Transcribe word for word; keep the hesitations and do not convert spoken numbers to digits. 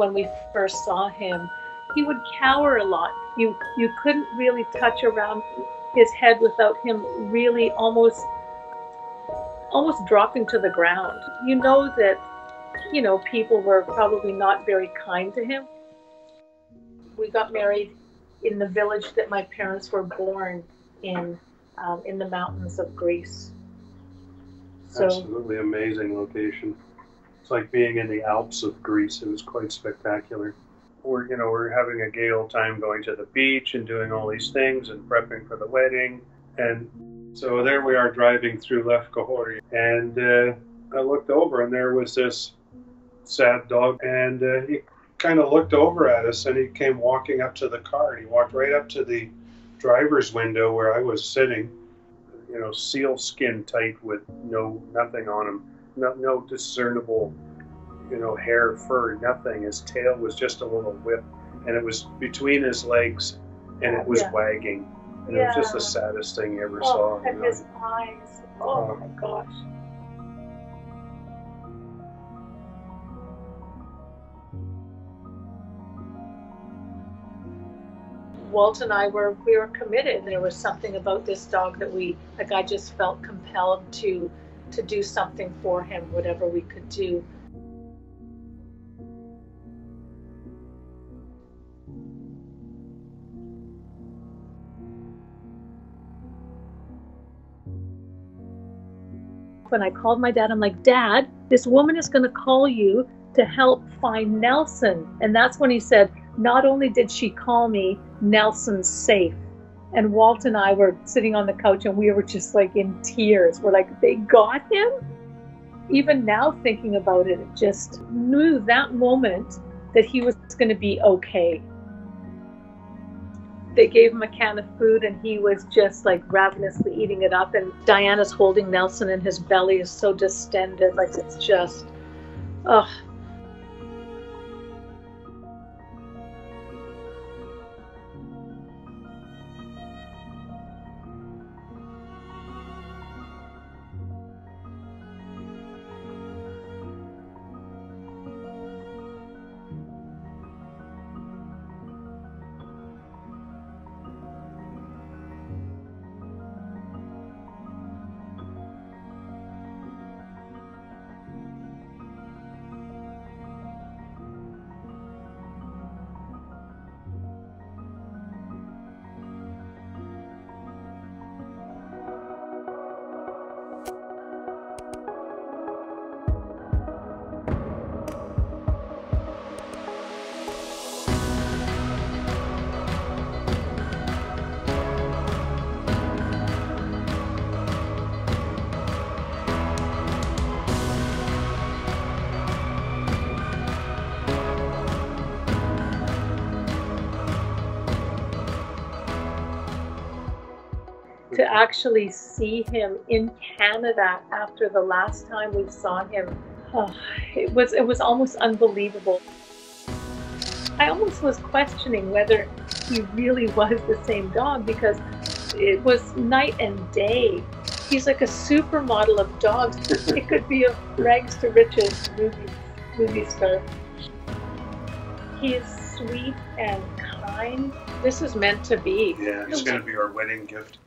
when we first saw him, he would cower a lot. You, you couldn't really touch around his head without him really almost almost dropping to the ground. You know that, you know, people were probably not very kind to him. We got married in the village that my parents were born in, um, in the mountains of Greece. So, absolutely amazing location. It's like being in the Alps of Greece. It was quite spectacular. We're, you know, we're having a gay old time going to the beach and doing all these things and prepping for the wedding. And so there we are driving through Lefkohori. And uh, I looked over and there was this sad dog. And uh, he kind of looked over at us and he came walking up to the car. And he walked right up to the driver's window where I was sitting, you know, seal skin tight with no nothing on him. No, no discernible, you know, hair, fur, nothing. His tail was just a little whip, and it was between his legs, and it was yeah. wagging. And yeah. it was just the saddest thing you ever oh, saw. And you know? His eyes. Oh, oh my gosh. Walt and I were, we were committed. There was something about this dog that we, like I just felt compelled to, to do something for him, whatever we could do. When I called my dad, I'm like, Dad, this woman is going to call you to help find Nelson. And that's when he said, not only did she call me, Nelson's safe. And Walt and I were sitting on the couch and we were just like in tears. We're like, they got him? Even now thinking about it, it just knew that moment that he was going to be okay. They gave him a can of food and he was just like ravenously eating it up. And Diana's holding Nelson and his belly is so distended, like it's just, ugh. To actually see him in Canada after the last time we saw him, oh, it was it was almost unbelievable. I almost was questioning whether he really was the same dog because it was night and day. He's like a supermodel of dogs. It could be a rags to riches movie, movie star. He's sweet and kind. This is meant to be. Yeah, it's going to be our wedding gift.